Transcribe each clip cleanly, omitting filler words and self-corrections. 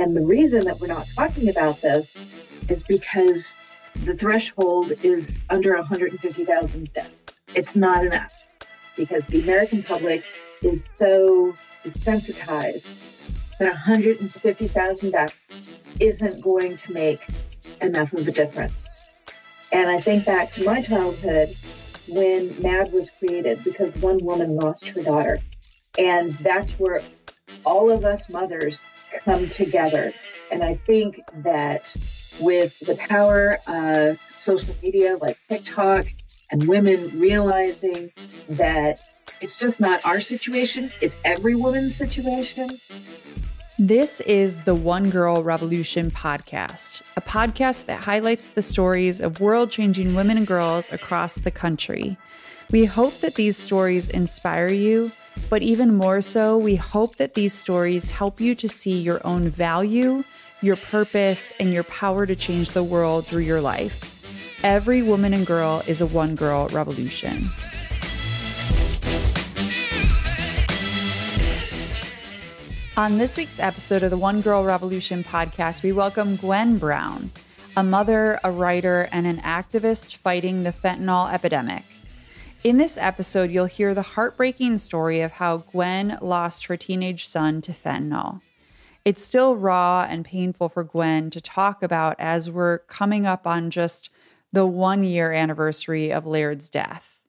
And the reason that we're not talking about this is because the threshold is under 150,000 deaths. It's not enough because the American public is so desensitized that 150,000 deaths isn't going to make enough of a difference. And I think back to my childhood when MAD was created because one woman lost her daughter. And that's where all of us mothers come together. And I think that with the power of social media like TikTok and women realizing that it's just not our situation, it's every woman's situation. This is the One Girl Revolution podcast, a podcast that highlights the stories of world-changing women and girls across the country. We hope that these stories inspire you, but even more so, we hope that these stories help you to see your own value, your purpose, and your power to change the world through your life. Every woman and girl is a One Girl Revolution. On this week's episode of the One Girl Revolution podcast, we welcome Gwyn Brown, a mother, a writer, and an activist fighting the fentanyl epidemic. In this episode, you'll hear the heartbreaking story of how Gwyn lost her teenage son to fentanyl. It's still raw and painful for Gwyn to talk about as we're coming up on just the one-year anniversary of Laird's death.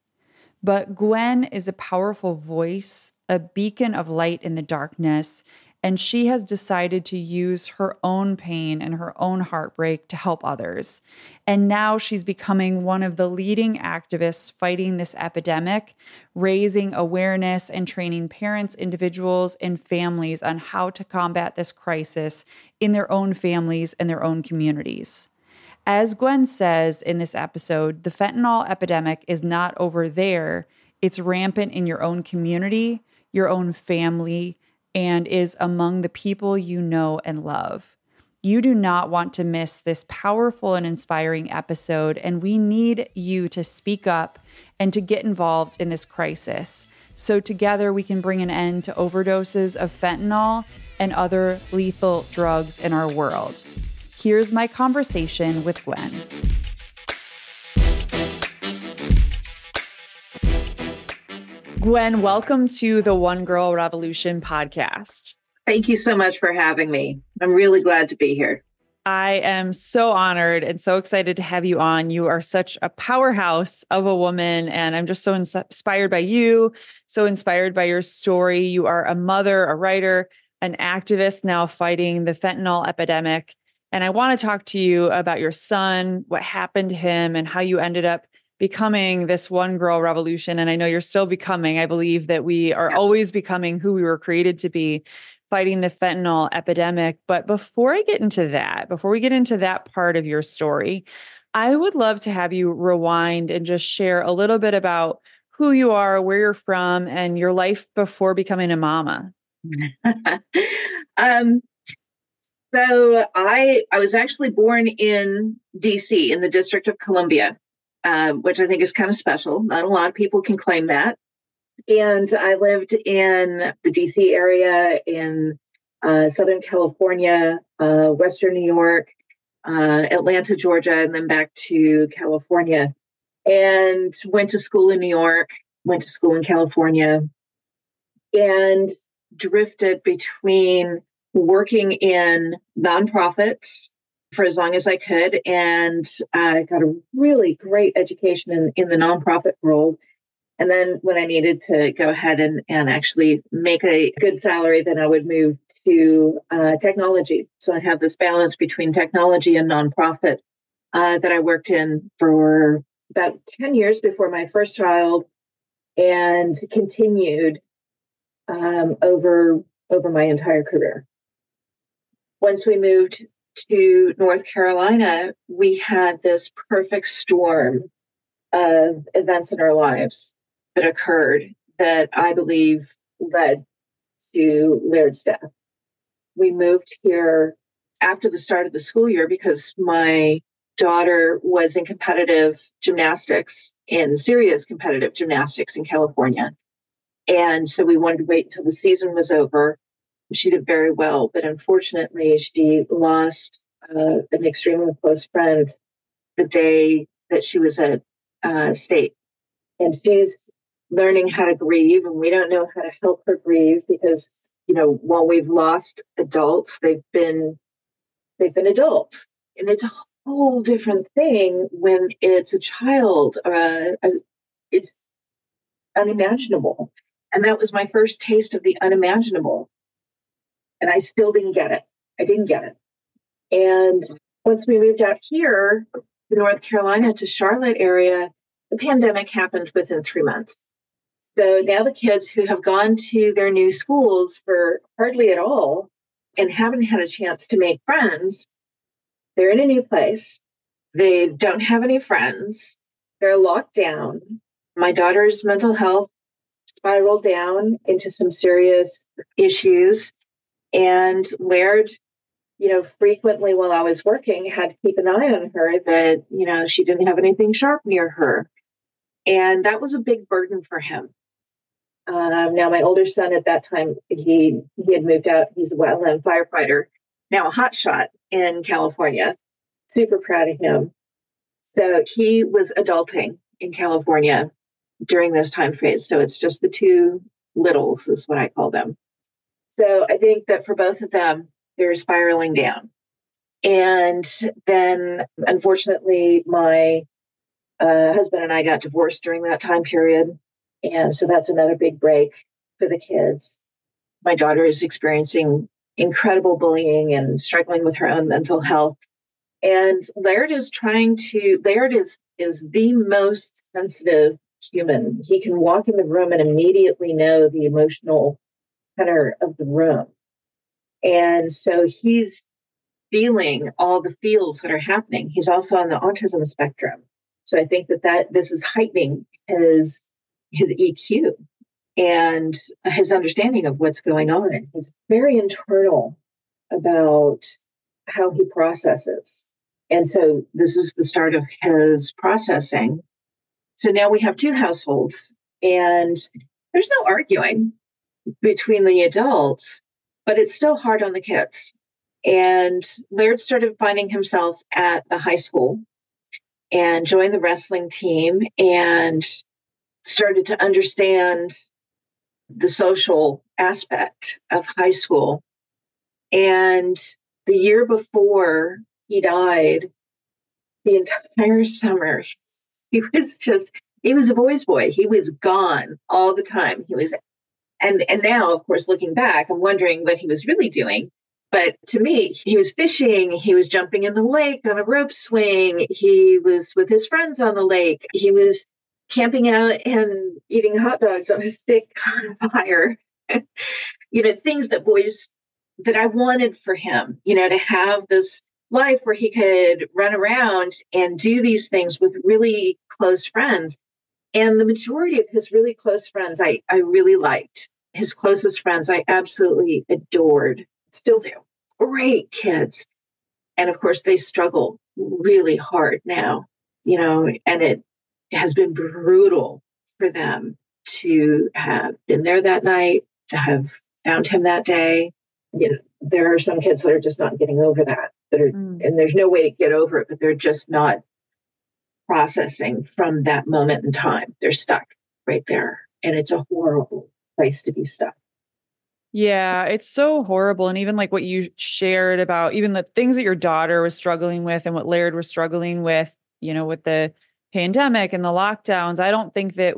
But Gwyn is a powerful voice, a beacon of light in the darkness, and she has decided to use her own pain and her own heartbreak to help others. And now she's becoming one of the leading activists fighting this epidemic, raising awareness and training parents, individuals, and families on how to combat this crisis in their own families and their own communities. As Gwyn says in this episode, the fentanyl epidemic is not over there. It's rampant in your own community, your own family, and is among the people you know and love. You do not want to miss this powerful and inspiring episode, and we need you to speak up and to get involved in this crisis. So together we can bring an end to overdoses of fentanyl and other lethal drugs in our world. Here's my conversation with Gwyn. Gwyn, welcome to the One Girl Revolution podcast. Thank you so much for having me. I'm really glad to be here. I am so honored and so excited to have you on. You are such a powerhouse of a woman, and I'm just so inspired by you, so inspired by your story. You are a mother, a writer, an activist now fighting the fentanyl epidemic. And I want to talk to you about your son, what happened to him, and how you ended up becoming this One Girl Revolution. And I know you're still becoming. I believe that we are always becoming who we were created to be, fighting the fentanyl epidemic. But before I get into that, before we get into that part of your story, I would love to have you rewind and just share a little bit about who you are, where you're from, and your life before becoming a mama. So I was actually born in D.C., in the District of Columbia, which I think is kind of special. Not a lot of people can claim that. And I lived in the D.C. area, in Southern California, Western New York, Atlanta, Georgia, and then back to California. And went to school in New York, went to school in California, and drifted between working in nonprofits for as long as I could. And I got a really great education in the nonprofit world. And then when I needed to go ahead and actually make a good salary, then I would move to technology. So I have this balance between technology and nonprofit that I worked in for about 10 years before my first child, and continued over my entire career. Once we moved to North Carolina, we had this perfect storm of events in our lives that occurred that I believe led to Laird's death. We moved here after the start of the school year because my daughter was in competitive gymnastics, in serious competitive gymnastics in California. And so we wanted to wait until the season was over She did very well, but unfortunately, she lost an extremely close friend the day that she was at state. And she's learning how to grieve, and we don't know how to help her grieve because, you know, while we've lost adults, they've been adults. And it's a whole different thing when it's a child. It's unimaginable. And that was my first taste of the unimaginable. And I still didn't get it. And once we moved out here to North Carolina, to Charlotte area, the pandemic happened within 3 months. So now the kids who have gone to their new schools for hardly at all and haven't had a chance to make friends, they're in a new place. They don't have any friends. They're locked down. My daughter's mental health spiraled down into some serious issues. And Laird, you know, frequently while I was working, had to keep an eye on her that, you know, she didn't have anything sharp near her. And that was a big burden for him. Now, my older son at that time, he had moved out. He's a wildland firefighter, now a hotshot in California. Super proud of him. So he was adulting in California during this time phase. So it's just the two littles is what I call them. So I think that for both of them, they're spiraling down. And then, unfortunately, my husband and I got divorced during that time period. And so that's another big break for the kids. My daughter is experiencing incredible bullying and struggling with her own mental health. And Laird is the most sensitive human. He can walk in the room and immediately know the emotional center of the room. And so he's feeling all the feels that are happening. He's also on the autism spectrum. So I think that this is heightening his EQ and his understanding of what's going on. He's very internal about how he processes. And so this is the start of his processing. So now we have two households, and there's no arguing between the adults, but it's still hard on the kids. And Laird started finding himself at the high school and joined the wrestling team and started to understand the social aspect of high school. And the year before he died, the entire summer, he was a boy's boy. He was gone all the time. He was And now, of course, looking back, I'm wondering what he was really doing. But to me, he was fishing. He was jumping in the lake on a rope swing. He was with his friends on the lake. He was camping out and eating hot dogs on a stick on a fire. You know, things that boys, that I wanted for him, you know, to have this life where he could run around and do these things with really close friends. And the majority of his really close friends, I really liked. His closest friends, I absolutely adored, still do. Great kids. And of course, they struggle really hard now, you know, and it has been brutal for them to have been there that night, to have found him that day. You know, there are some kids that are just not getting over that, and there's no way to get over it, but they're just not processing from that moment in time. They're stuck right there. And it's a horrible place to be stuck. Yeah, it's so horrible. And even like what you shared about even the things that your daughter was struggling with and what Laird was struggling with, you know, with the pandemic and the lockdowns. I don't think that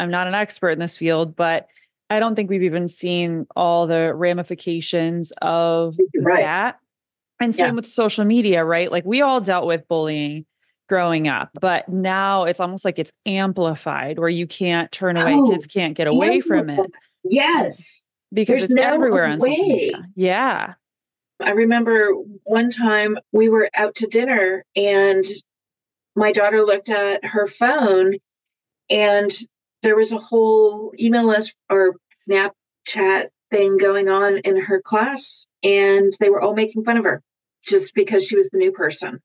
I'm not an expert in this field, but I don't think we've even seen all the ramifications of that. And same with social media, right? Like we all dealt with bullying growing up, but now it's almost like it's amplified where you can't turn away. Kids can't get away from it. Yes. Because it's everywhere on social media. Yeah. I remember one time we were out to dinner and my daughter looked at her phone and there was a whole email list or Snapchat thing going on in her class. And they were all making fun of her just because she was the new person.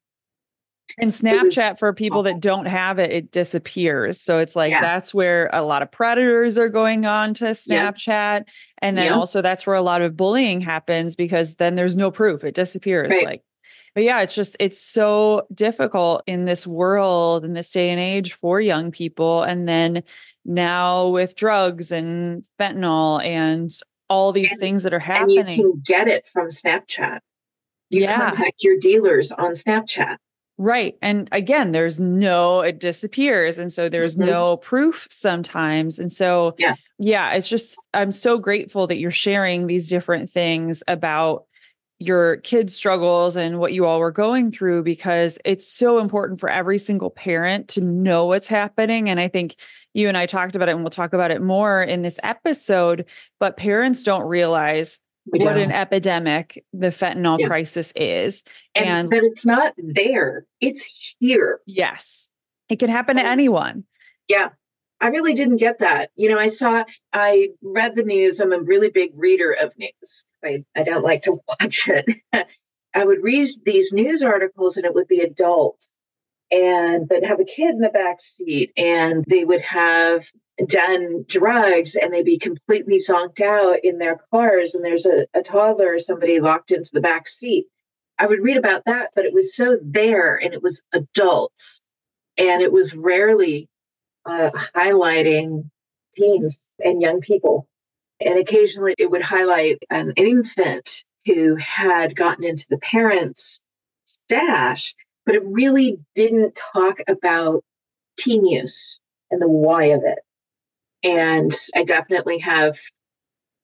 And Snapchat, for people that don't have it, it disappears. So it's like, that's where a lot of predators are going on to Snapchat. And then also that's where a lot of bullying happens, because then there's no proof. It disappears. Right. But yeah, it's just, it's so difficult in this world, in this day and age, for young people. And then now with drugs and fentanyl and all these things that are happening. And you can get it from Snapchat. You contact your dealers on Snapchat. Right. And again, there's no, it disappears. And so there's no proof sometimes. And so, it's just, I'm so grateful that you're sharing these different things about your kids' struggles and what you all were going through, because it's so important for every single parent to know what's happening. And I think you and I talked about it, and we'll talk about it more in this episode, but parents don't realize what an epidemic the fentanyl crisis is. And that it's not there, it's here. Yes. It can happen to anyone. Yeah. I really didn't get that. You know, I read the news. I'm a really big reader of news. I don't like to watch it. I would read these news articles, and it would be adults and that have a kid in the back seat, and they would have done drugs, and they'd be completely zonked out in their cars. And there's a toddler or somebody locked into the back seat. I would read about that, but it was so there, and it was adults, and it was rarely highlighting teens and young people. And occasionally it would highlight an infant who had gotten into the parents' stash, but it really didn't talk about teen use and the why of it. And I definitely have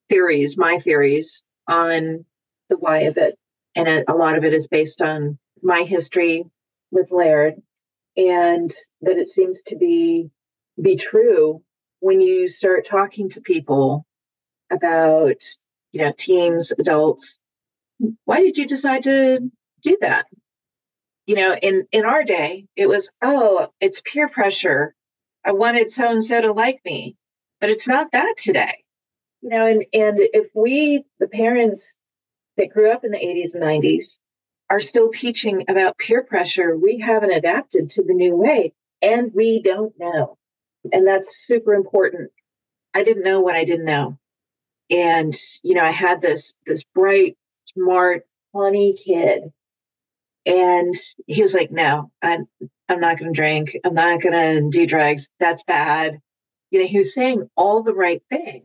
theories, my theories on the why of it. And a lot of it is based on my history with Laird, and that it seems to be true when you start talking to people about, you know, teens, adults. Why did you decide to do that? You know, in our day, it was, oh, it's peer pressure. I wanted so-and-so to like me, but it's not that today. You know, and if we, the parents that grew up in the 80s and 90s, are still teaching about peer pressure, we haven't adapted to the new way, and we don't know. And that's super important. I didn't know what I didn't know. And, you know, I had this bright, smart, funny kid. And he was like, no, I'm not going to drink. I'm not going to do drugs. That's bad. You know, he was saying all the right things.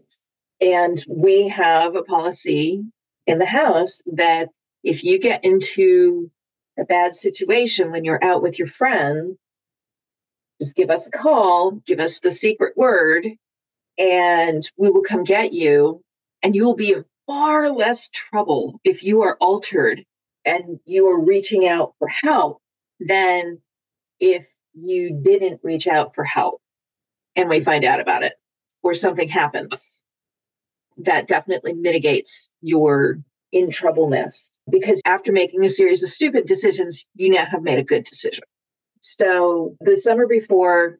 And we have a policy in the house that if you get into a bad situation when you're out with your friend, just give us a call, give us the secret word, and we will come get you. And you will be in far less trouble if you are altered and you are reaching out for help than if you didn't reach out for help and we find out about it or something happens. That definitely mitigates your in troubleness, because after making a series of stupid decisions, you now have made a good decision. So the summer before,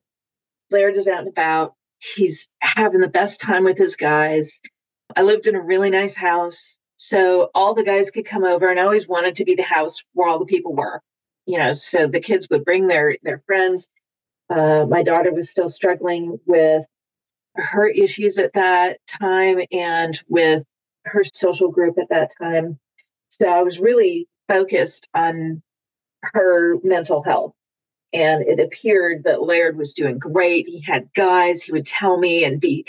Laird is out and about. He's having the best time with his guys. I lived in a really nice house, so all the guys could come over, and I always wanted to be the house where all the people were, you know, so the kids would bring their friends. My daughter was still struggling with her issues at that time and with her social group at that time. So I was really focused on her mental health. And it appeared that Laird was doing great. He had guys. He would tell me and be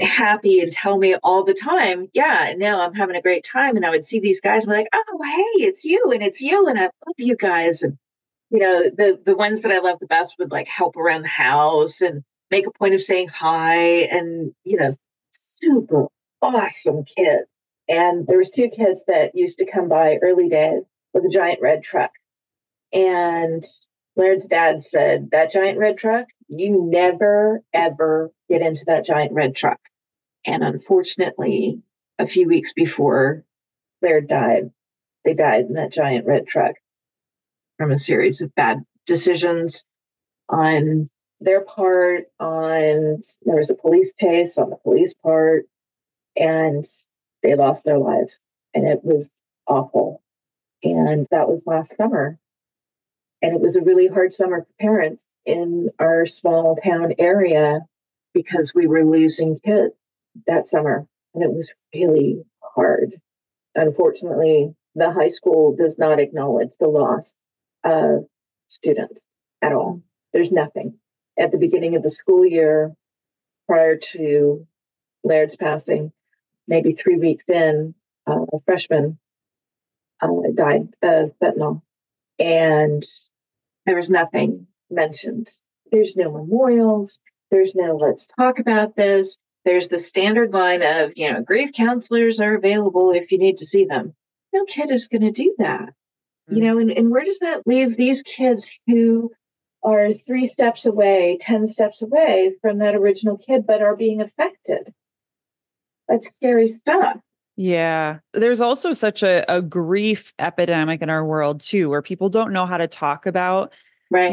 happy and tell me all the time, yeah, no, I'm having a great time. And I would see these guys and be like, oh, hey, it's you, and I love you guys. And, you know, the ones that I loved the best would like help around the house and make a point of saying hi and, you know, super awesome kid. And there was two kids that used to come by early days with a giant red truck. And Laird's dad said, that giant red truck, you never, ever get into that giant red truck. And unfortunately, a few weeks before Laird died, they died in that giant red truck from a series of bad decisions on their part, on there was a police chase on the police part, and they lost their lives. And it was awful. And that was last summer. And it was a really hard summer for parents in our small town area because we were losing kids that summer. And it was really hard. Unfortunately, the high school does not acknowledge the loss of students at all. There's nothing. At the beginning of the school year, prior to Laird's passing, maybe 3 weeks in, a freshman died of fentanyl. And there was nothing mentioned. There's no memorials. There's no let's talk about this. There's the standard line of, you know, grief counselors are available if you need to see them. No kid is going to do that. Mm-hmm. You know, and where does that leave these kids who are 3 steps away, 10 steps away from that original kid, but are being affected? That's scary stuff. Yeah. There's also such a grief epidemic in our world too, where people don't know how to talk about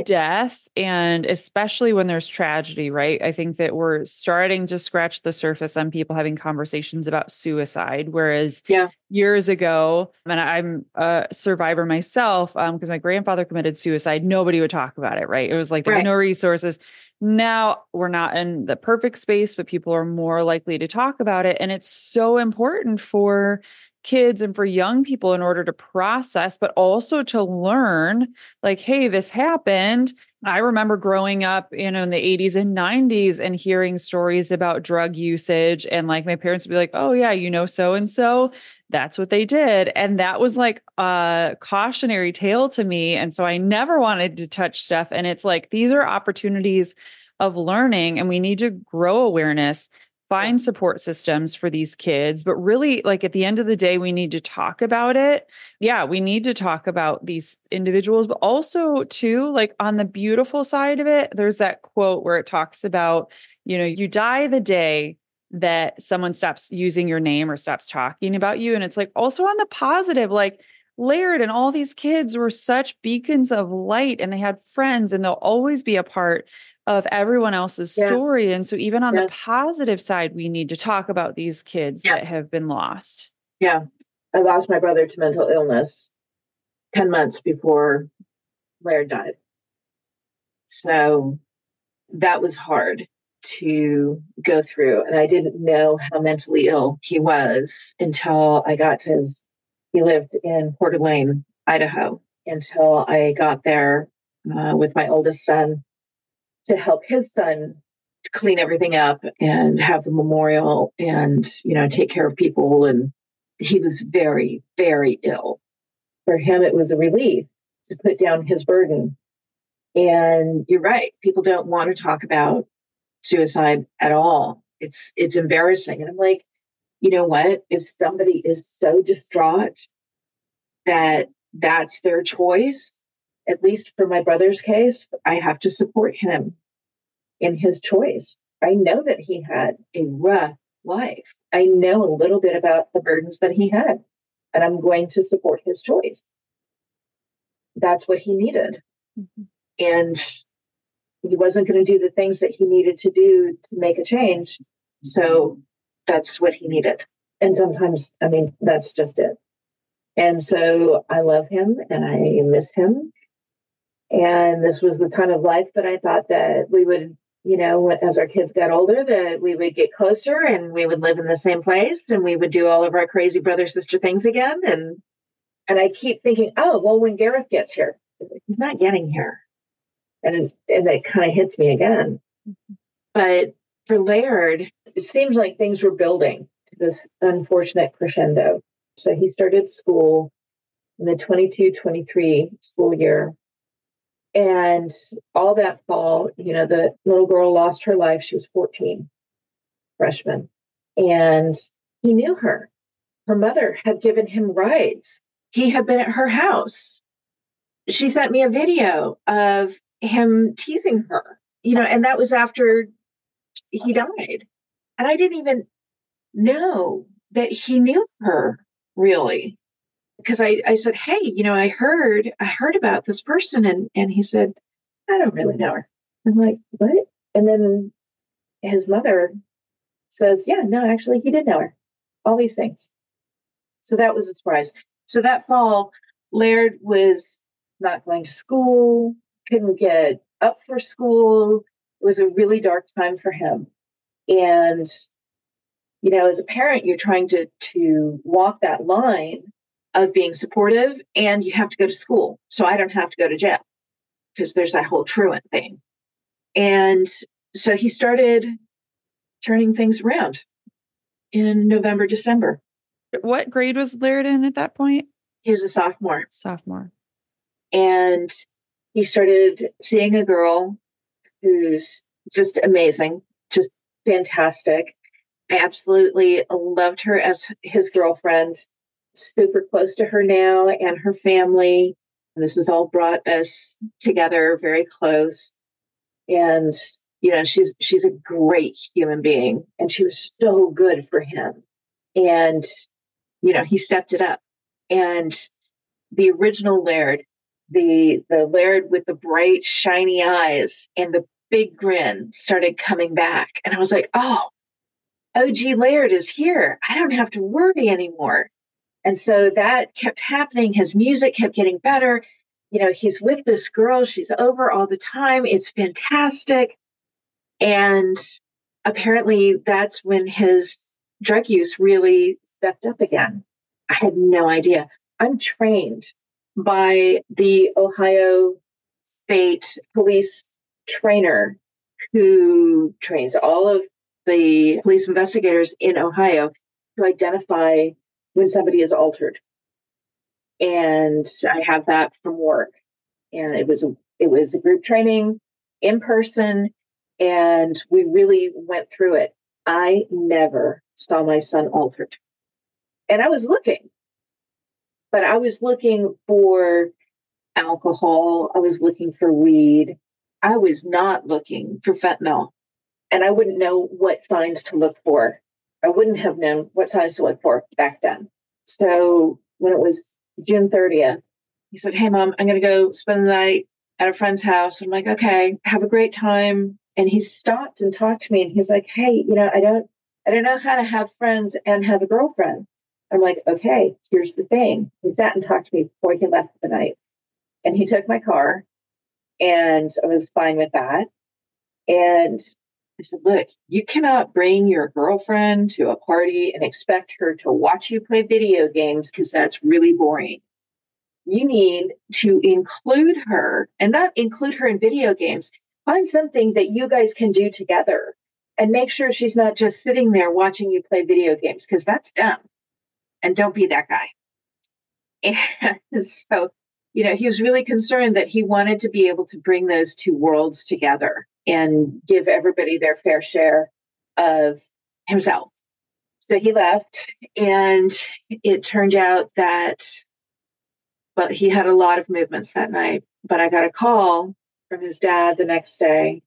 death. And especially when there's tragedy, right? I think that we're starting to scratch the surface on people having conversations about suicide. Whereas years ago, and I'm a survivor myself, because my grandfather committed suicide, nobody would talk about it, right? It was like there were no resources. Now we're not in the perfect space, but people are more likely to talk about it. And it's so important for kids and for young people in order to process, but also to learn like, hey, this happened. I remember growing up, you know, in the 80s and 90s and hearing stories about drug usage. And like my parents would be like, oh yeah, you know, so-and-so, that's what they did. And that was like a cautionary tale to me. And so I never wanted to touch stuff. And it's like, these are opportunities of learning and we need to grow awareness, find support systems for these kids. But really, like at the end of the day, we need to talk about it. Yeah, we need to talk about these individuals, but also too, like on the beautiful side of it, there's that quote where it talks about, you know, you die the day that someone stops using your name or stops talking about you. And it's like also on the positive, like Laird and all these kids were such beacons of light and they had friends and they'll always be a part of everyone else's story. And so even on the positive side, we need to talk about these kids that have been lost. Yeah. I lost my brother to mental illness 10 months before Laird died. So that was hard to go through. And I didn't know how mentally ill he was until I got to his, he lived in Port Elaine, Idaho, until I got there with my oldest son to help his son clean everything up and have the memorial and, you know, take care of people. And he was very, very ill. For him, it was a relief to put down his burden. And you're right. People don't want to talk about suicide at all. It's embarrassing. And I'm like, you know what? If somebody is so distraught that that's their choice, at least for my brother's case, I have to support him in his choice. I know that he had a rough life. I know a little bit about the burdens that he had, and I'm going to support his choice. That's what he needed. Mm-hmm. And he wasn't going to do the things that he needed to do to make a change. So that's what he needed. And sometimes, I mean, that's just it. And so I love him and I miss him. And this was the time of life that I thought that we would, you know, as our kids got older, that we would get closer and we would live in the same place and we would do all of our crazy brother-sister things again. And I keep thinking, oh, well, when Gareth gets here, he's not getting here. And that kind of hits me again. But for Laird, it seemed like things were building to this unfortunate crescendo. So he started school in the 22-23 school year. And all that fall, you know, the little girl lost her life. She was 14, freshman. And he knew her. Her mother had given him rides. He had been at her house. She sent me a video of him teasing her, you know, and that was after he died. And I didn't even know that he knew her, really. Because I said, hey, you know, I heard about this person. And he said, I don't really know her. I'm like, what? And then his mother says, yeah, no, actually, he did know her. All these things. So that was a surprise. So that fall, Laird was not going to school, couldn't get up for school. It was a really dark time for him. And, you know, as a parent, you're trying to walk that line of being supportive, and you have to go to school. So I don't have to go to jail, because there's that whole truant thing. And so he started turning things around in November, December. What grade was Laird in at that point? He was a sophomore. And he started seeing a girl who's just amazing, just fantastic. I absolutely loved her as his girlfriend, super close to her now and her family. And this has all brought us together very close. And, you know, she's a great human being, and she was so good for him. And, you know, he stepped it up. And the original Laird, the Laird with the bright, shiny eyes and the big grin, started coming back. And I was like, oh, OG Laird is here. I don't have to worry anymore. And so that kept happening. His music kept getting better. You know, he's with this girl. She's over all the time. It's fantastic. And apparently that's when his drug use really stepped up again. I had no idea. I'm trained by the Ohio State police trainer who trains all of the police investigators in Ohio to identify when somebody is altered. And I have that from work. And it was a group training in person, and we really went through it. I never saw my son altered. And I was looking, but I was looking for alcohol. I was looking for weed. I was not looking for fentanyl. And I wouldn't know what signs to look for. I wouldn't have known what signs to look for back then. So when it was June 30th, he said, "Hey, Mom, I'm going to go spend the night at a friend's house." I'm like, "Okay, have a great time." And he stopped and talked to me, and he's like, "Hey, you know, I don't know how to have friends and have a girlfriend." I'm like, "Okay, here's the thing." He sat and talked to me before he left for the night. And he took my car, and I was fine with that. And I said, "Look, you cannot bring your girlfriend to a party and expect her to watch you play video games, because that's really boring. You need to include her, and not include her in video games. Find something that you guys can do together, and make sure she's not just sitting there watching you play video games, because that's dumb. And don't be that guy." And so, you know, he was really concerned that he wanted to be able to bring those two worlds together and give everybody their fair share of himself. So he left, and it turned out that, well, he had a lot of movements that night, but I got a call from his dad the next day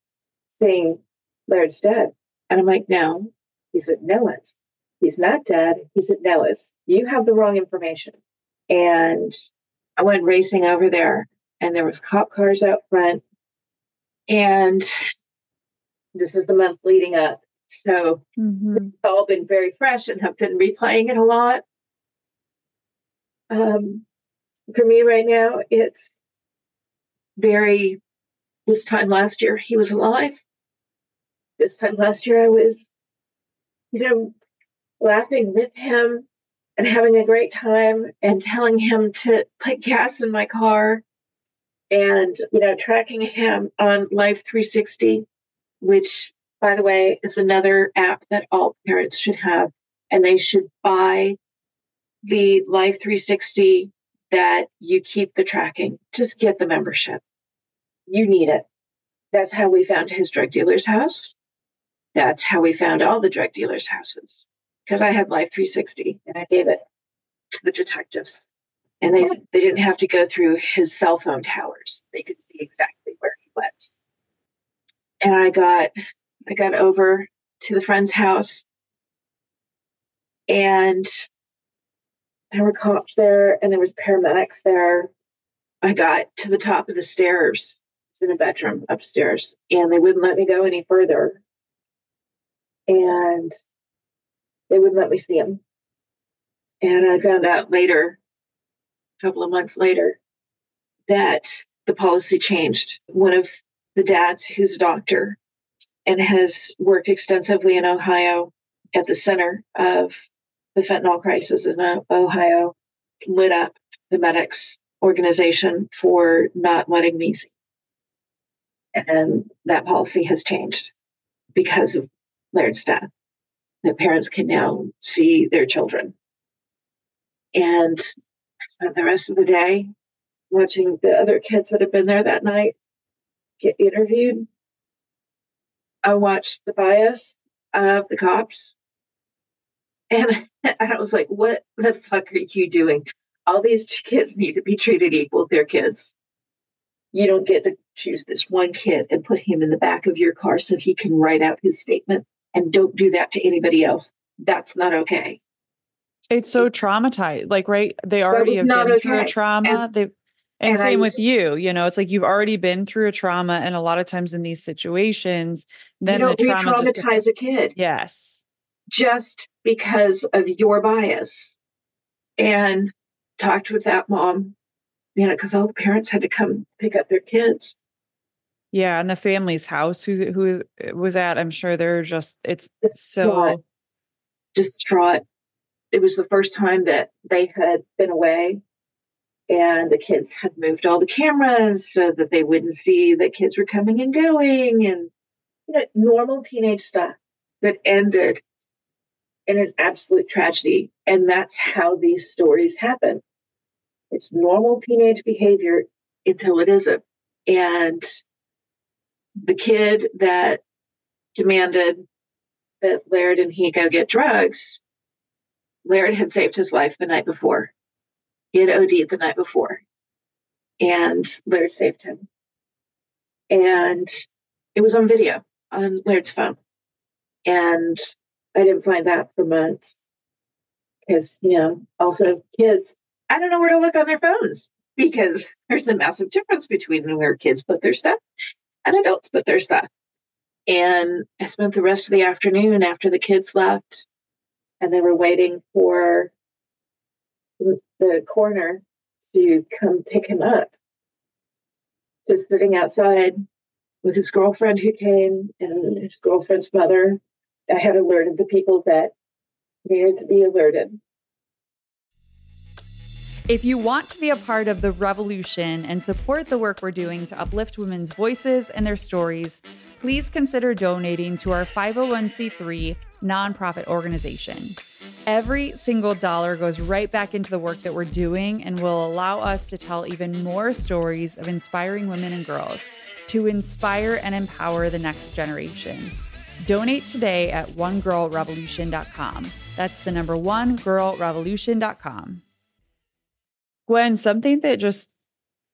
saying, "Laird's dead." And I'm like, "No, he's at Nellis. He's not dead. He's at Nellis. You have the wrong information." And I went racing over there, and there was cop cars out front. And this is the month leading up. So This has all been very fresh, and I've been replaying it a lot. For me right now, it's very, this time last year, he was alive. This time last year, I was, you know, laughing with him and having a great time and telling him to put gas in my car. And, you know, tracking him on Life 360, which, by the way, is another app that all parents should have. And they should buy the Life 360 that you keep the tracking. Just get the membership. You need it. That's how we found his drug dealer's house. That's how we found all the drug dealer's houses. Because I had Life 360, and I gave it to the detectives. And they didn't have to go through his cell phone towers. They could see exactly where he was. And I got over to the friend's house, and there were cops there, and there was paramedics there. I got to the top of the stairs. It's in a bedroom upstairs, and they wouldn't let me go any further. And they wouldn't let me see him. And I found out later, a couple of months later, that the policy changed. One of the dads who's a doctor and has worked extensively in Ohio at the center of the fentanyl crisis in Ohio, lit up the medics organization for not letting me see. And that policy has changed because of Laird's death. The parents can now see their children. And I spent the rest of the day watching the other kids that have been there that night get interviewed. I watched the bias of the cops. And I was like, what the fuck are you doing? All these kids need to be treated equal. They're kids. You don't get to choose this one kid and put him in the back of your car so he can write out his statement. And don't do that to anybody else. That's not okay. It's so traumatized. Like, right. They already have been through a trauma. And same with you, you know, it's like, you've already been through a trauma. And a lot of times in these situations, then you don't re-traumatize a kid. Yes. Just because of your bias. And talked with that mom, you know, because all the parents had to come pick up their kids. Yeah. And the family's house who was at, I'm sure they're just, it's so distraught. It was the first time that they had been away and the kids had moved all the cameras so that they wouldn't see that kids were coming and going and, you know, normal teenage stuff that ended in an absolute tragedy. And that's how these stories happen. It's normal teenage behavior until it isn't. And the kid that demanded that Laird and he go get drugs, Laird had saved his life the night before. He had OD'd the night before. And Laird saved him. And it was on video on Laird's phone. And I didn't find that for months. Because, you know, also kids, I don't know where to look on their phones because there's a massive difference between where kids put their stuff and adults put their stuff. And I spent the rest of the afternoon after the kids left and they were waiting for the coroner to come pick him up. Just sitting outside with his girlfriend who came and his girlfriend's mother. I had alerted the people that needed to be alerted. If you want to be a part of the revolution and support the work we're doing to uplift women's voices and their stories, please consider donating to our 501c3 nonprofit organization. Every single dollar goes right back into the work that we're doing and will allow us to tell even more stories of inspiring women and girls to inspire and empower the next generation. Donate today at onegirlrevolution.com. That's the number 1girlrevolution.com. Gwen, something that just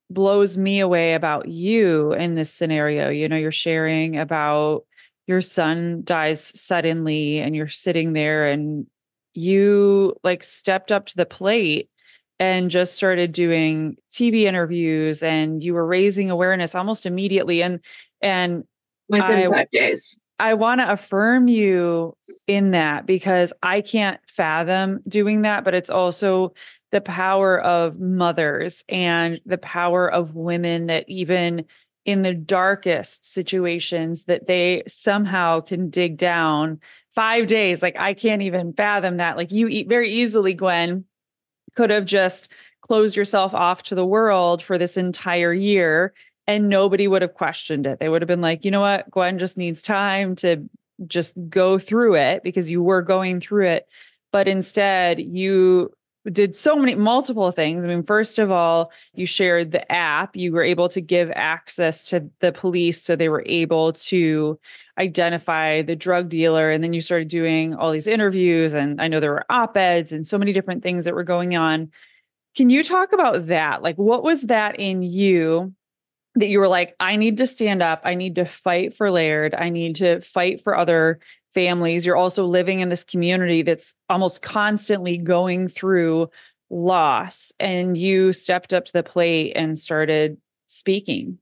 blows me away about you in this scenario, you know, you're sharing about your son dies suddenly and you're sitting there and you like stepped up to the plate and just started doing TV interviews and you were raising awareness almost immediately. And within 5 days. I want to affirm you in that because I can't fathom doing that, but it's also the power of mothers and the power of women that even in the darkest situations that they somehow can dig down 5 days. Like I can't even fathom that. Like you very easily, Gwen, could have just closed yourself off to the world for this entire year. And nobody would have questioned it. They would have been like, you know what, Gwen just needs time to just go through it because you were going through it. But instead, you did so many multiple things. I mean, first of all, you shared the app. You were able to give access to the police so they were able to identify the drug dealer. And then you started doing all these interviews. And I know there were op-eds and so many different things that were going on. Can you talk about that? Like, what was that in you? That you were like, I need to stand up. I need to fight for Laird. I need to fight for other families. You're also living in this community that's almost constantly going through loss. And you stepped up to the plate and started speaking.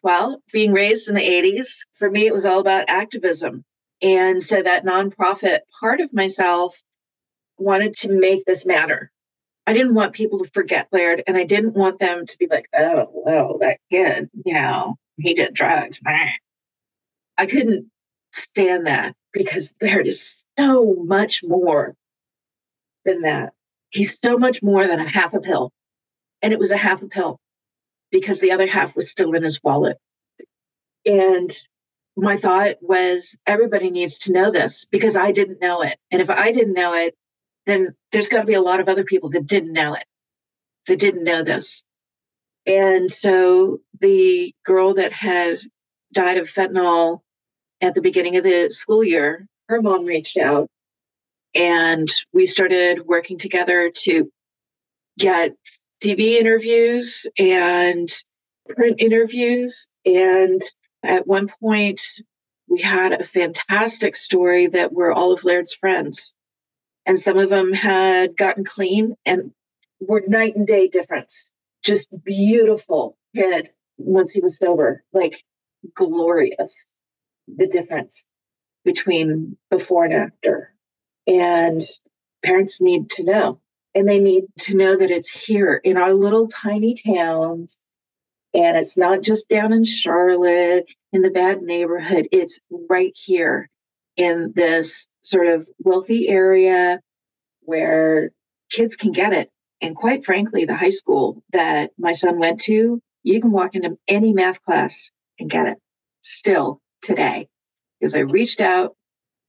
Well, being raised in the 80s, for me, it was all about activism. And so that nonprofit part of myself wanted to make this matter. I didn't want people to forget Laird, and I didn't want them to be like, oh, well, that kid, you know, he did drugs. I couldn't stand that because Laird is so much more than that. He's so much more than a half a pill. And it was a half a pill because the other half was still in his wallet. And my thought was, everybody needs to know this because I didn't know it. And if I didn't know it, then there's got to be a lot of other people that didn't know it, that didn't know this. And so the girl that had died of fentanyl at the beginning of the school year, her mom reached out and we started working together to get TV interviews and print interviews. And at one point, we had a fantastic story that were all of Laird's friends. And some of them had gotten clean and were night and day difference. Just beautiful kid once he was sober, like glorious, the difference between before and after. And parents need to know. And they need to know that it's here in our little tiny towns. And it's not just down in Charlotte, in the bad neighborhood. It's right here in this sort of wealthy area where kids can get it. And quite frankly, the high school that my son went to, you can walk into any math class and get it still today. Because I reached out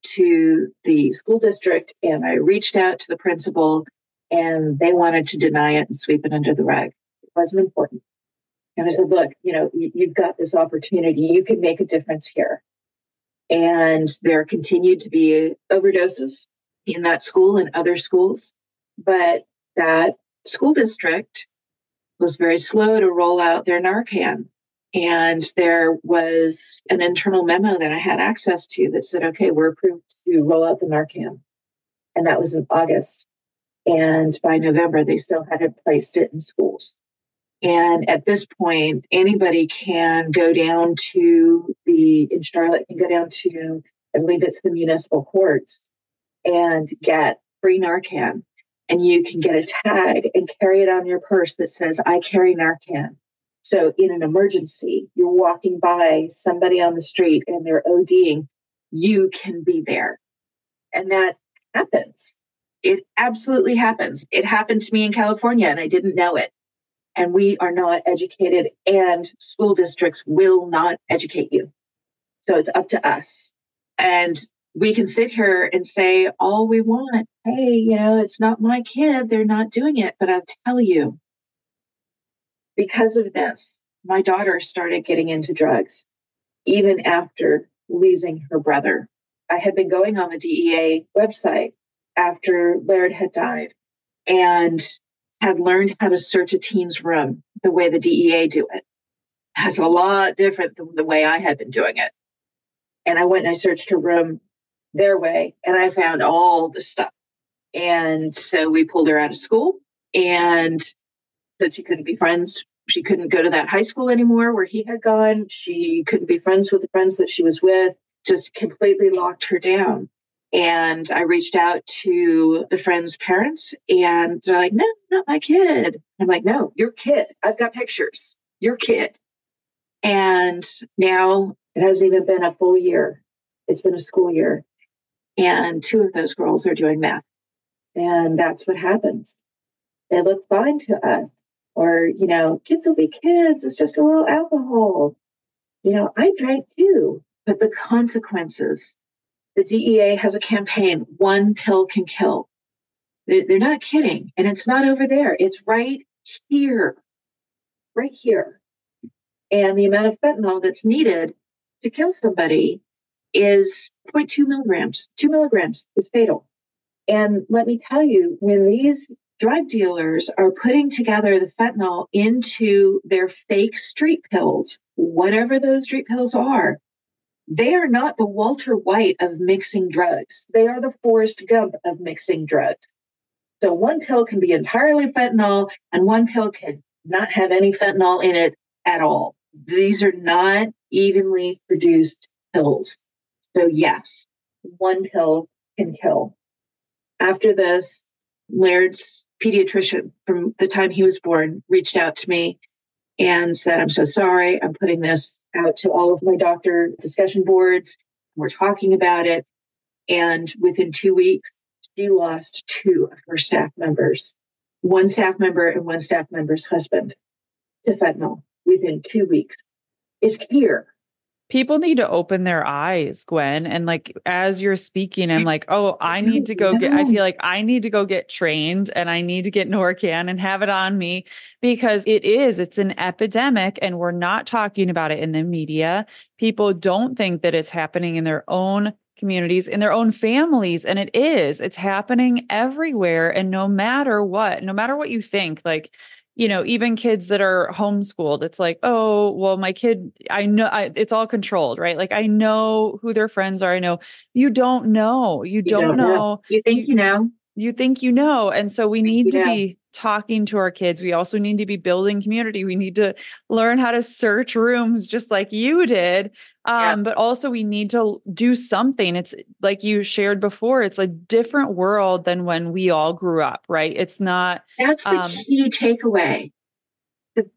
to the school district and I reached out to the principal and they wanted to deny it and sweep it under the rug. It wasn't important. And I said, look, you know, you've got this opportunity. You can make a difference here. And there continued to be overdoses in that school and other schools. But that school district was very slow to roll out their Narcan. And there was an internal memo that I had access to that said, okay, we're approved to roll out the Narcan. And that was in August. And by November, they still hadn't placed it in schools. And at this point, anybody can go down to in Charlotte, can go down to, I believe it's the municipal courts, and get free Narcan. And you can get a tag and carry it on your purse that says, I carry Narcan. So in an emergency, you're walking by somebody on the street and they're ODing, you can be there. And that happens. It absolutely happens. It happened to me in California and I didn't know it. And we are not educated, and school districts will not educate you. So it's up to us. And we can sit here and say all we want. Hey, you know, it's not my kid. They're not doing it. But I'll tell you, because of this, my daughter started getting into drugs, even after losing her brother. I had been going on the DEA website after Laird had died. And had learned how to search a teen's room the way the DEA do it. That's a lot different than the way I had been doing it. And I went and I searched her room their way, and I found all the stuff. And so we pulled her out of school, and said she couldn't be friends. She couldn't go to that high school anymore where he had gone. She couldn't be friends with the friends that she was with, just completely locked her down. And I reached out to the friend's parents and they're like, no, not my kid. I'm like, no, your kid. I've got pictures, your kid. And now it hasn't even been a full year. It's been a school year. And two of those girls are doing math. And that's what happens. They look fine to us. Or, you know, kids will be kids. It's just a little alcohol. You know, I drank too. But the consequences. The DEA has a campaign, one pill can kill. They're not kidding. And it's not over there. It's right here, right here. And the amount of fentanyl that's needed to kill somebody is 0.2 milligrams. 2 milligrams is fatal. And let me tell you, when these drug dealers are putting together the fentanyl into their fake street pills, whatever those street pills are, they are not the Walter White of mixing drugs. They are the Forrest Gump of mixing drugs. So one pill can be entirely fentanyl, and one pill can not have any fentanyl in it at all. These are not evenly produced pills. So yes, one pill can kill. After this, Laird's pediatrician from the time he was born reached out to me and said, I'm so sorry. I'm putting this out to all of my doctor discussion boards. We're talking about it. And within 2 weeks, she lost two of her staff members, one staff member and one staff member's husband to fentanyl within 2 weeks. It's here. People need to open their eyes, Gwen. And like, as you're speaking, I'm like, oh, I need to go get, I feel like I need to go get trained and I need to get Narcan and have it on me because it's an epidemic and we're not talking about it in the media. People don't think that it's happening in their own communities, in their own families. And it is, it's happening everywhere. And no matter what you think, like, you know, even kids that are homeschooled, it's like, oh, well, my kid, I know it's all controlled, right? Like, I know who their friends are. I know you don't know. You don't know. You think you know. You think you know. And so we need to be talking to our kids. We also need to be building community. We need to learn how to search rooms just like you did. But also we need to do something. It's like you shared before. It's a different world than when we all grew up, right? It's not. That's the key takeaway.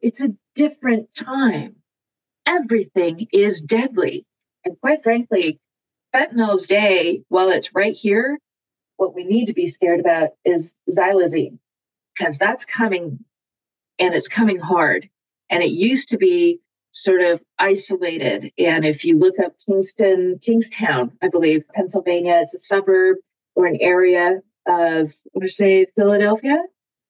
It's a different time. Everything is deadly. And quite frankly, fentanyl's day, while it's right here, what we need to be scared about is Xylazine, because that's coming and it's coming hard. And it used to be sort of isolated. And if you look up Kingstown, I believe, Pennsylvania, it's a suburb or an area of, let's say, Philadelphia.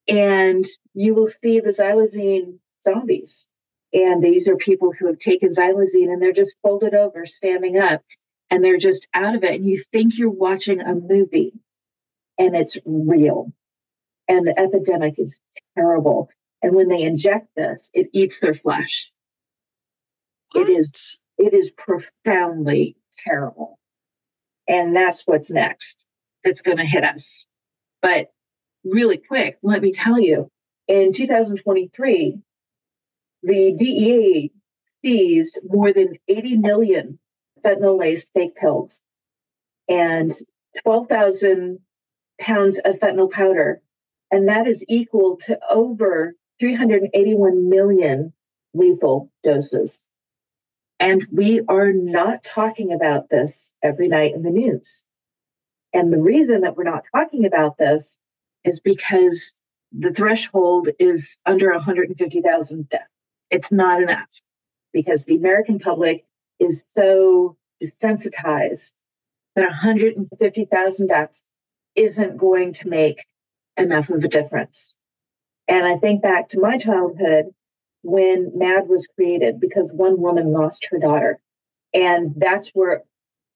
And you will see the Xylazine zombies. And these are people who have taken Xylazine and they're just folded over, standing up, and they're just out of it. And you think you're watching a movie. And it's real. And the epidemic is terrible. And when they inject this, it eats their flesh. What? It is profoundly terrible. And that's what's next that's going to hit us. But really quick, let me tell you, in 2023, the DEA seized more than 80 million fentanyl-laced fake pills and 12,000 pounds of fentanyl powder, and that is equal to over 381 million lethal doses. And we are not talking about this every night in the news. And the reason that we're not talking about this is because the threshold is under 150,000 deaths. It's not enough because the American public is so desensitized that 150,000 deaths isn't going to make enough of a difference. And I think back to my childhood when MAD was created because one woman lost her daughter. And that's where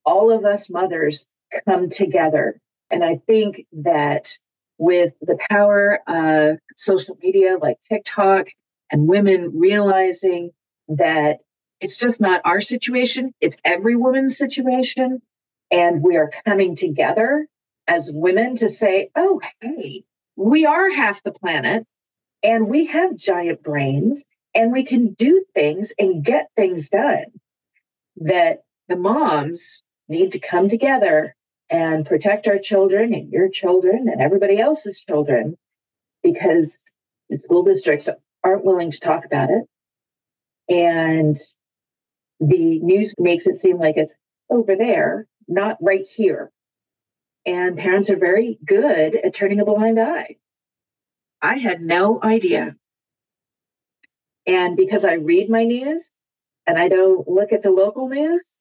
all of us mothers come together. And I think that with the power of social media like TikTok and women realizing that it's just not our situation, it's every woman's situation. And we are coming together as women to say, oh, hey, we are half the planet and we have giant brains and we can do things and get things done, that the moms need to come together and protect our children and your children and everybody else's children, because the school districts aren't willing to talk about it. And the news makes it seem like it's over there, not right here. And parents are very good at turning a blind eye. I had no idea. And because I read my news and I don't look at the local news,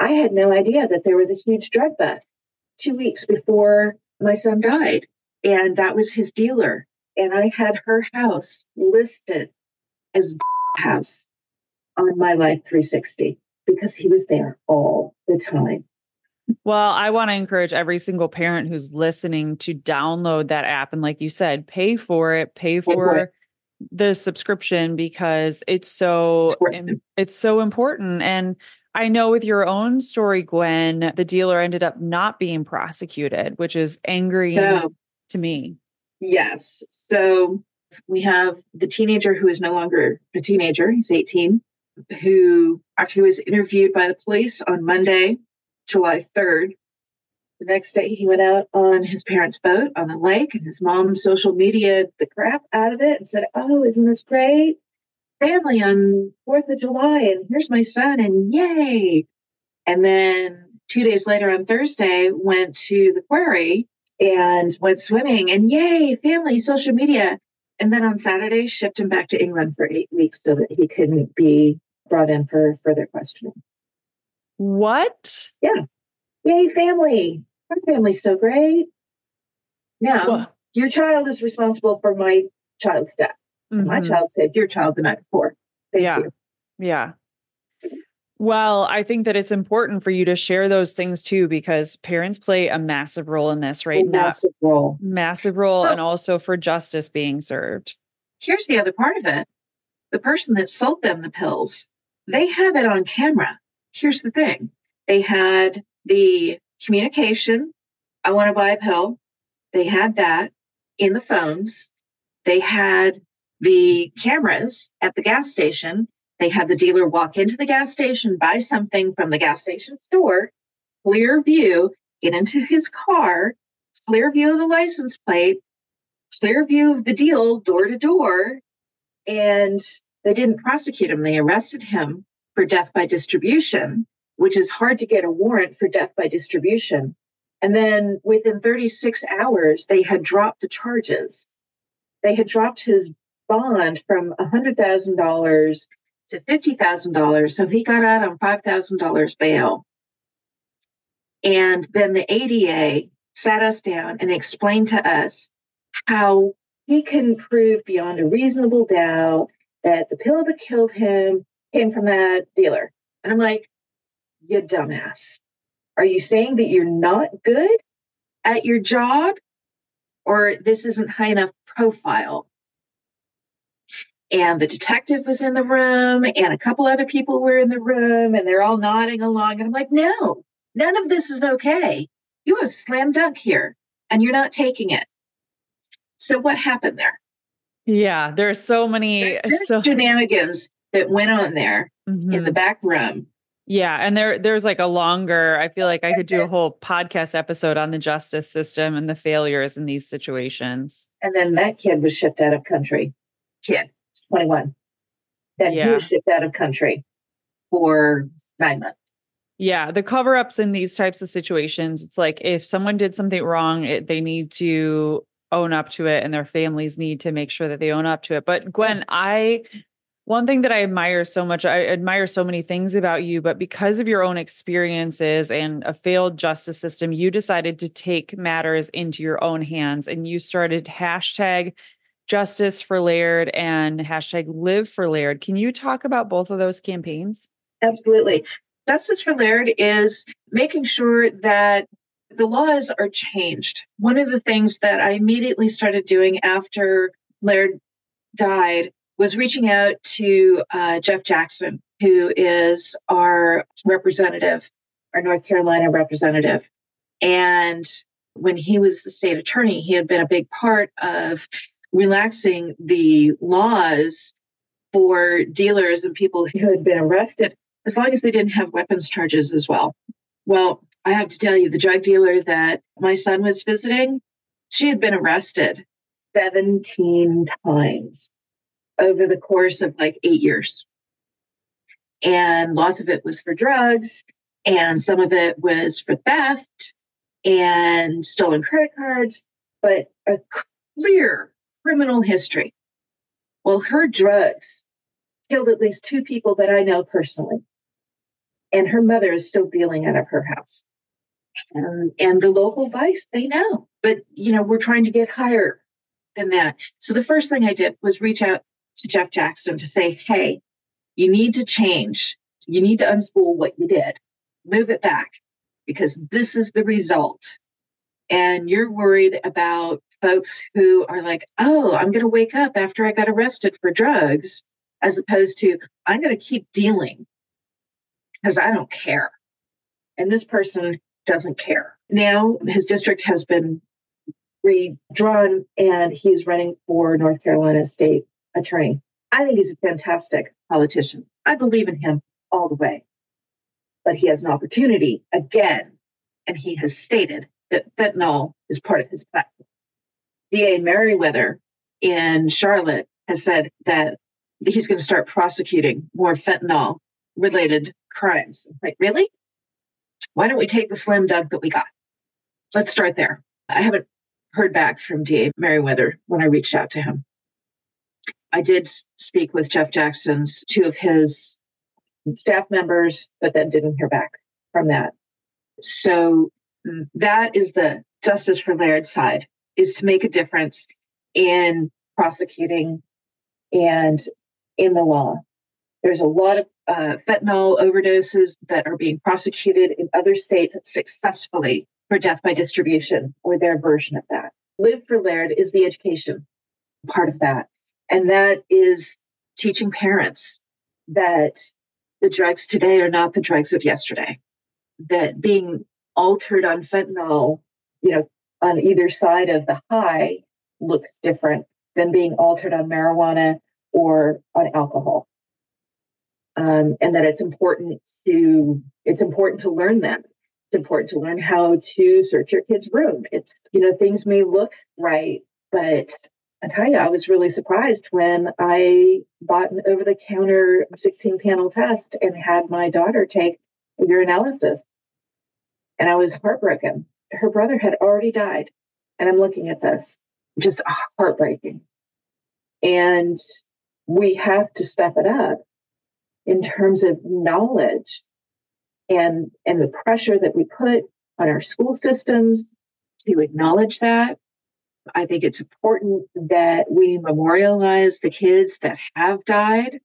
I had no idea that there was a huge drug bust 2 weeks before my son died. And that was his dealer. And I had her house listed as house on my Life 360 because he was there all the time. Well, I want to encourage every single parent who's listening to download that app. And like you said, pay for it. The subscription, because it's so important. And I know with your own story, Gwen, the dealer ended up not being prosecuted, which is angry to me. Yes. So we have the teenager who is no longer a teenager. He's 18, who actually was interviewed by the police on Monday, July 3rd, The next day, he went out on his parents' boat on the lake, and his mom social media the crap out of it and said, "Oh, isn't this great? Family on 4th of July, and here's my son, and yay." And then 2 days later on Thursday, went to the quarry and went swimming, and yay, family, social media. And then on Saturday, shipped him back to England for 8 weeks so that he couldn't be brought in for further questioning. What? Yeah. Yay, family. Our family's so great. Now, what? Your child is responsible for my child's death. Mm-hmm. My child saved your child the night before. Thank you. Yeah. Well, I think that it's important for you to share those things too, because parents play a massive role in this right now. Massive role. And also for justice being served. Here's the other part of it. The person that sold them the pills, they have it on camera. Here's the thing. They had the communication, "I want to buy a pill." They had that in the phones. They had the cameras at the gas station. They had the dealer walk into the gas station, buy something from the gas station store, clear view, get into his car, clear view of the license plate, clear view of the deal door to door. And they didn't prosecute him. They arrested him for death by distribution, which is hard to get a warrant for death by distribution. And then within 36 hours, they had dropped the charges. They had dropped his bond from $100,000 to $50,000. So he got out on $5,000 bail. And then the ADA sat us down and explained to us how he can prove beyond a reasonable doubt that the pill that killed him came from that dealer. And I'm like, "You dumbass. Are you saying that you're not good at your job, or this isn't high enough profile?" And the detective was in the room, and a couple other people were in the room, and they're all nodding along. And I'm like, "No, none of this is okay. You have a slam dunk here, and you're not taking it." So what happened there? Yeah, there's so many shenanigans that went on there in the back room. Yeah, and there's like a longer, I feel like I could do a whole podcast episode on the justice system and the failures in these situations. And then that kid was shipped out of country. Kid. 21. Then he was shipped out of country for 9 months. Yeah. The cover-ups in these types of situations, it's like if someone did something wrong, they need to own up to it, and their families need to make sure that they own up to it. But Gwen, one thing that I admire so much, I admire so many things about you, but because of your own experiences and a failed justice system, you decided to take matters into your own hands, and you started hashtag #JusticeForLaird and hashtag #LiveForLaird. Can you talk about both of those campaigns? Absolutely. #JusticeForLaird is making sure that the laws are changed. One of the things that I immediately started doing after Laird died was reaching out to Jeff Jackson, who is our representative, our North Carolina representative. And when he was the state attorney, he had been a big part of relaxing the laws for dealers and people who had been arrested, as long as they didn't have weapons charges as well. Well, I have to tell you, the drug dealer that my son was visiting, she had been arrested 17 times over the course of like 8 years. And lots of it was for drugs, and some of it was for theft and stolen credit cards, but a clear criminal history. Well, her drugs killed at least two people that I know personally. And her mother is still dealing out of her house. And the local vice, they know. But, we're trying to get higher than that. So the first thing I did was reach out to Jeff Jackson to say, "Hey, you need to change. You need to unspool what you did. Move it back, because this is the result. And you're worried about folks who are like, oh, I'm going to wake up after I got arrested for drugs, as opposed to I'm going to keep dealing because I don't care." And this person doesn't care. Now his district has been redrawn, and he's running for North Carolina state attorney. I think he's a fantastic politician. I believe in him all the way. But he has an opportunity, again, and he has stated that fentanyl is part of his platform. DA Merriweather in Charlotte has said that he's going to start prosecuting more fentanyl-related crimes. Like, really? Why don't we take the slam dunk that we got? Let's start there. I haven't heard back from DA Merriweather when I reached out to him. I did speak with Jeff Jackson's, two of his staff members, but then didn't hear back from that. So that is the Justice for Laird side, is to make a difference in prosecuting and in the law. There's a lot of fentanyl overdoses that are being prosecuted in other states successfully for death by distribution or their version of that. LiveForLaird is the education part of that. And that is teaching parents that the drugs today are not the drugs of yesterday, that being altered on fentanyl, on either side of the high looks different than being altered on marijuana or on alcohol. And that it's important to learn them. It's important to learn how to search your kid's room. It's, things may look right, but I tell you, I was really surprised when I bought an over-the-counter 16-panel test and had my daughter take a urinalysis. And I was heartbroken. Her brother had already died. And I'm looking at this, just heartbreaking. And we have to step it up in terms of knowledge and the pressure that we put on our school systems to acknowledge that. I think it's important that we memorialize the kids that have died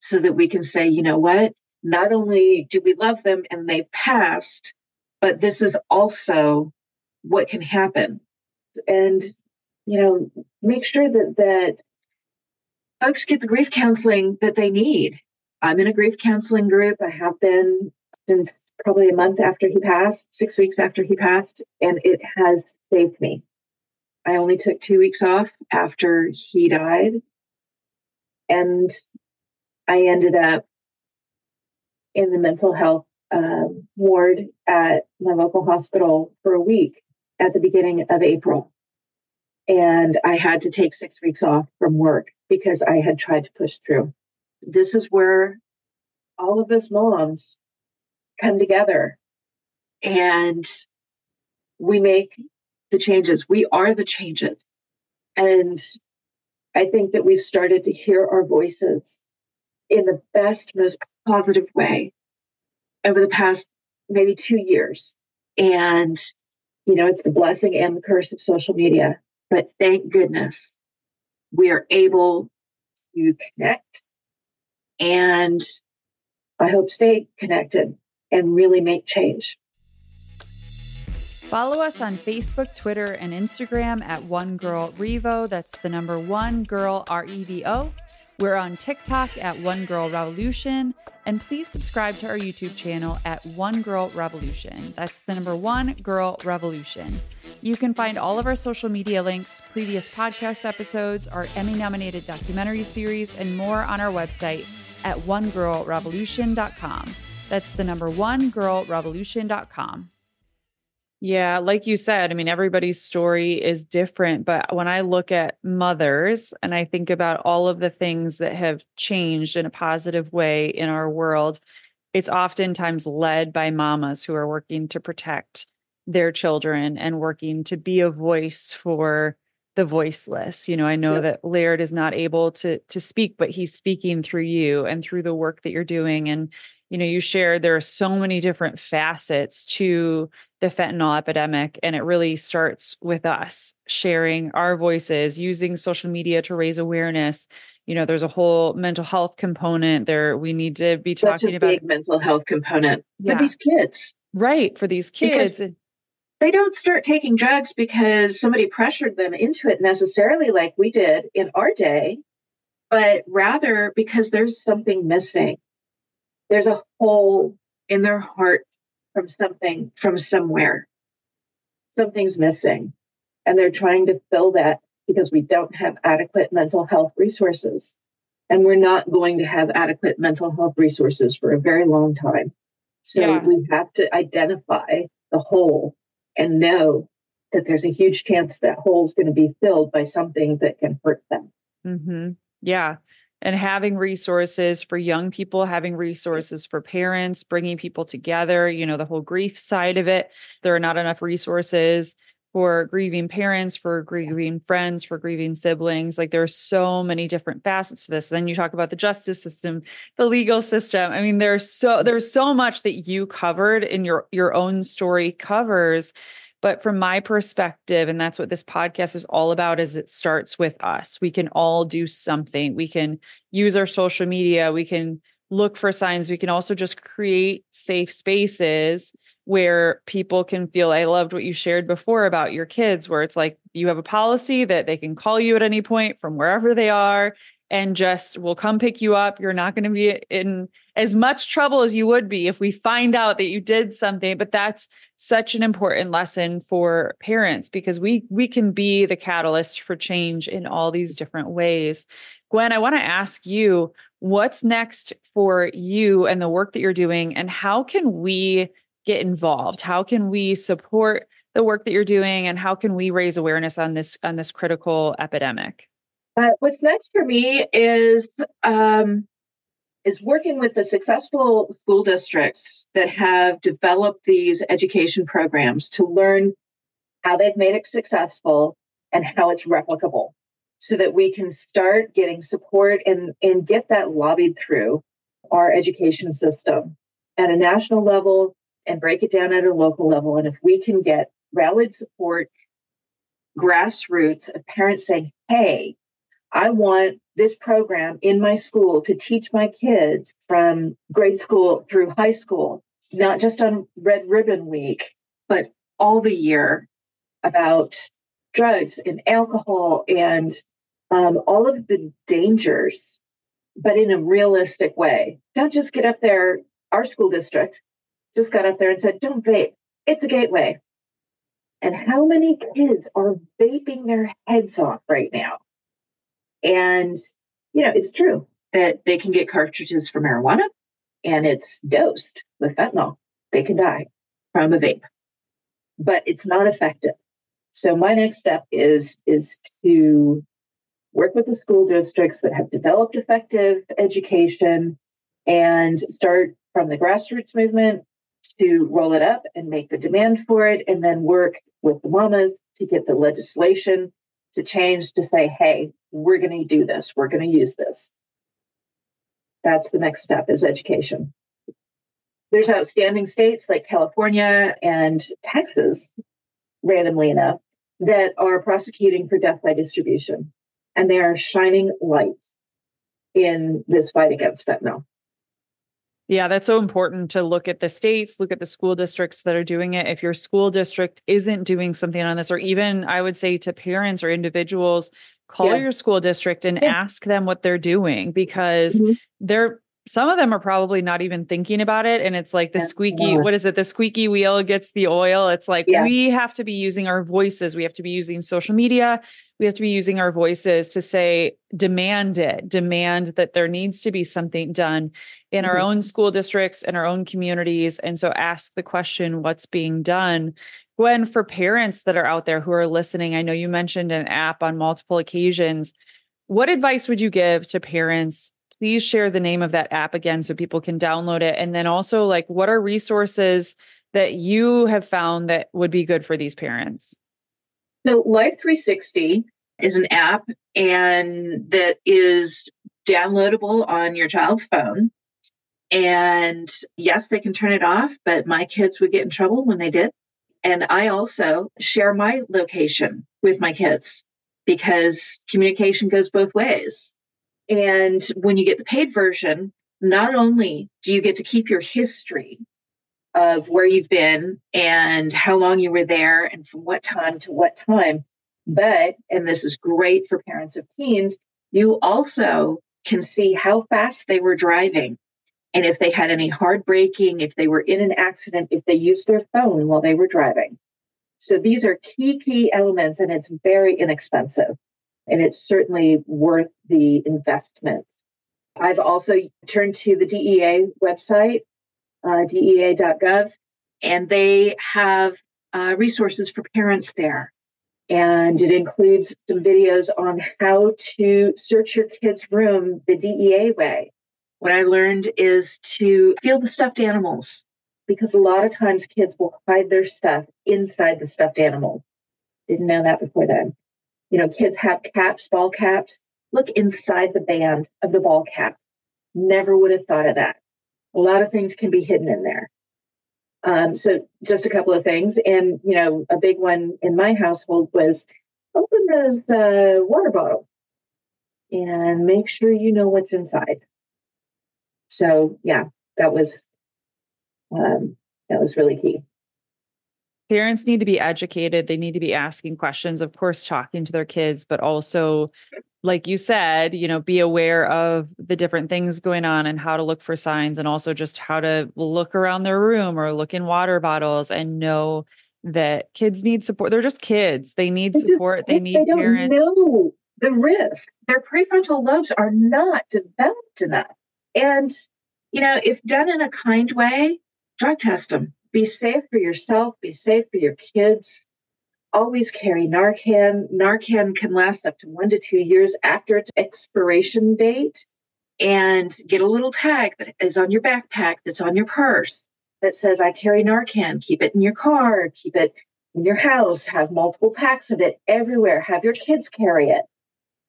so that we can say, you know what, not only do we love them and they passed, but this is also what can happen. And, make sure that folks get the grief counseling that they need. I'm in a grief counseling group. I have been since probably a month after he passed, 6 weeks after he passed, and it has saved me. I only took 2 weeks off after he died, and I ended up in the mental health ward at my local hospital for a week at the beginning of April. And I had to take 6 weeks off from work because I had tried to push through. This is where all of us moms come together and we make the changes. We are the changes. And I think that we've started to hear our voices in the best, most positive way over the past maybe 2 years. And, it's the blessing and the curse of social media. But thank goodness we are able to connect. And I hope stay connected and really make change. Follow us on Facebook, Twitter, and Instagram at One Girl Revo. That's the number 1 Girl REVO. We're on TikTok at One Girl Revolution. And please subscribe to our YouTube channel at One Girl Revolution. That's the number 1 Girl Revolution. You can find all of our social media links, previous podcast episodes, our Emmy-nominated documentary series, and more on our website at onegirlrevolution.com. That's the number 1girlrevolution.com. Yeah, like you said, everybody's story is different, but when I look at mothers and I think about all of the things that have changed in a positive way in our world, it's oftentimes led by mamas who are working to protect their children and working to be a voice for the voiceless. I know Yep. that Laird is not able to speak, but he's speaking through you and through the work that you're doing. And, you shared there are so many different facets to the fentanyl epidemic. And it really starts with us sharing our voices, using social media to raise awareness. There's a whole mental health component there. We need to be talking about big mental health component for these kids. Right. For these kids. Because they don't start taking drugs because somebody pressured them into it necessarily like we did in our day, but rather because there's something missing. There's a hole in their heart from something, from somewhere. Something's missing. And they're trying to fill that because we don't have adequate mental health resources. And we're not going to have adequate mental health resources for a very long time. So we have to identify the hole and know that there's a huge chance that hole is going to be filled by something that can hurt them. Mm-hmm. Yeah. And having resources for young people, having resources for parents, bringing people together, you know, the whole grief side of it. There are not enough resources for grieving parents, for grieving friends, for grieving siblings. Like there are so many different facets to this. Then you talk about the justice system, the legal system. I mean, there's so much that you covered in your own story covers. But from my perspective, and that's what this podcast is all about, is it starts with us. We can all do something. We can use our social media. We can look for signs. We can also just create safe spaces where people can feel. I loved what you shared before about your kids, where it's like you have a policy that they can call you at any point from wherever they are and just will come pick you up. You're not going to be in as much trouble as you would be if we find out that you did something. But that's such an important lesson for parents, because we can be the catalyst for change in all these different ways. Gwen, I want to ask you, what's next for you and the work that you're doing, and how can we get involved? How can we support the work that you're doing, and how can we raise awareness on this critical epidemic? What's next for me is working with the successful school districts that have developed these education programs to learn how they've made it successful and how it's replicable, so that we can start getting support and get that lobbied through our education system at a national level and break it down at a local level. And if we can get rallied support, grassroots of parents saying, hey, I want this program in my school to teach my kids from grade school through high school, not just on Red Ribbon Week, but all the year, about drugs and alcohol and all of the dangers, but in a realistic way. Don't just get up there. Our school district just got up there and said, don't vape. It's a gateway. And how many kids are vaping their heads off right now? And, you know, it's true that they can get cartridges for marijuana, and it's dosed with fentanyl. They can die from a vape, but it's not effective. So my next step is to work with the school districts that have developed effective education and start from the grassroots movement to roll it up and make the demand for it, and then work with the mamas to get the legislation to change to say, hey, we're going to do this. We're going to use this. That's the next step, is education. There's outstanding states like California and Texas, randomly enough, that are prosecuting for death by distribution. And they are shining light in this fight against fentanyl. Yeah, that's so important to look at the states, look at the school districts that are doing it. If your school district isn't doing something on this, or even I would say to parents or individuals, call your school district and ask them what they're doing, because some of them are probably not even thinking about it. And it's like the squeaky, what is it? The squeaky wheel gets the oil. It's like, we have to be using our voices. We have to be using social media. We have to be using our voices to say, demand it, demand that there needs to be something done in our own school districts and our own communities. And so ask the question, what's being done? Gwen, for parents that are out there who are listening, I know you mentioned an app on multiple occasions. What advice would you give to parents? Please share the name of that app again so people can download it. And then also, like, what are resources that you have found that would be good for these parents? So Life 360 is an app, and that is downloadable on your child's phone. And yes, they can turn it off, but my kids would get in trouble when they did. And I also share my location with my kids, because communication goes both ways. And when you get the paid version, not only do you get to keep your history of where you've been and how long you were there and from what time to what time, but, and this is great for parents of teens, you also can see how fast they were driving. And if they had any hard braking, if they were in an accident, if they used their phone while they were driving. So these are key elements, and it's very inexpensive. And it's certainly worth the investment. I've also turned to the DEA website, DEA.gov, and they have resources for parents there. And it includes some videos on how to search your kid's room the DEA way. What I learned is to feel the stuffed animals, because a lot of times kids will hide their stuff inside the stuffed animal. Didn't know that before then. You know, kids have caps, ball caps. Look inside the band of the ball cap. Never would have thought of that. A lot of things can be hidden in there. So just a couple of things. And, you know, a big one in my household was open those water bottles and make sure you know what's inside. So, yeah, that was really key. Parents need to be educated. They need to be asking questions, of course, talking to their kids, but also, like you said, you know, be aware of the different things going on and how to look for signs, and also just how to look around their room or look in water bottles and know that kids need support. They're just kids. They need support. They need parents. They don't know the risk. Their prefrontal lobes are not developed enough. And, you know, if done in a kind way, drug test them. Be safe for yourself. Be safe for your kids. Always carry Narcan. Narcan can last up to 1 to 2 years after its expiration date. And get a little tag that is on your backpack, that's on your purse, that says, I carry Narcan. Keep it in your car. Keep it in your house. Have multiple packs of it everywhere. Have your kids carry it,